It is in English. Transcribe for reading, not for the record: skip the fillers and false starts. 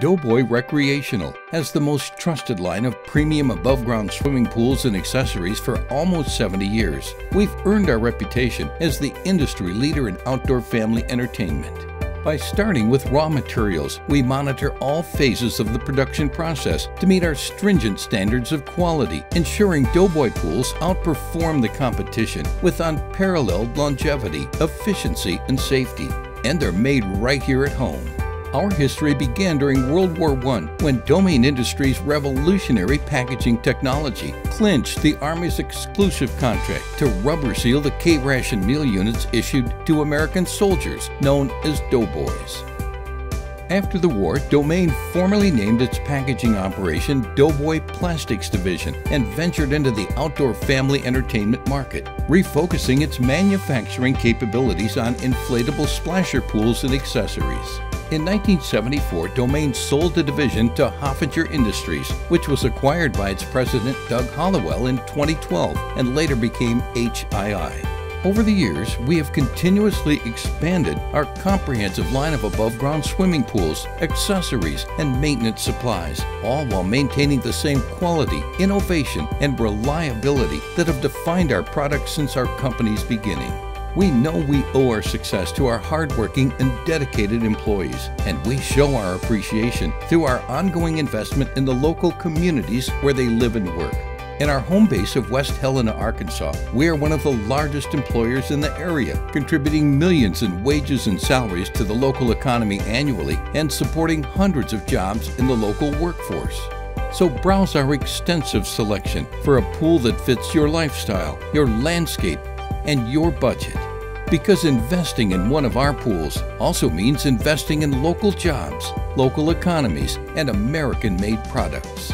Doughboy Recreational has the most trusted line of premium above-ground swimming pools and accessories for almost 70 years. We've earned our reputation as the industry leader in outdoor family entertainment. By starting with raw materials, we monitor all phases of the production process to meet our stringent standards of quality, ensuring Doughboy pools outperform the competition with unparalleled longevity, efficiency, and safety, and they're made right here at home. Our history began during World War I when Domain Industries' revolutionary packaging technology clinched the Army's exclusive contract to rubber seal the K-ration meal units issued to American soldiers, known as Doughboys. After the war, Domain formally named its packaging operation Doughboy Plastics Division and ventured into the outdoor family entertainment market, refocusing its manufacturing capabilities on inflatable splasher pools and accessories. In 1974, Domain sold the division to Hoffinger Industries, which was acquired by its president Doug Hollowell in 2012 and later became HII. Over the years, we have continuously expanded our comprehensive line of above-ground swimming pools, accessories, and maintenance supplies, all while maintaining the same quality, innovation, and reliability that have defined our products since our company's beginning. We know we owe our success to our hardworking and dedicated employees, and we show our appreciation through our ongoing investment in the local communities where they live and work. In our home base of West Helena, Arkansas, we are one of the largest employers in the area, contributing millions in wages and salaries to the local economy annually and supporting hundreds of jobs in the local workforce. So browse our extensive selection for a pool that fits your lifestyle, your landscape, and your budget. Because investing in one of our pools also means investing in local jobs, local economies, and American-made products.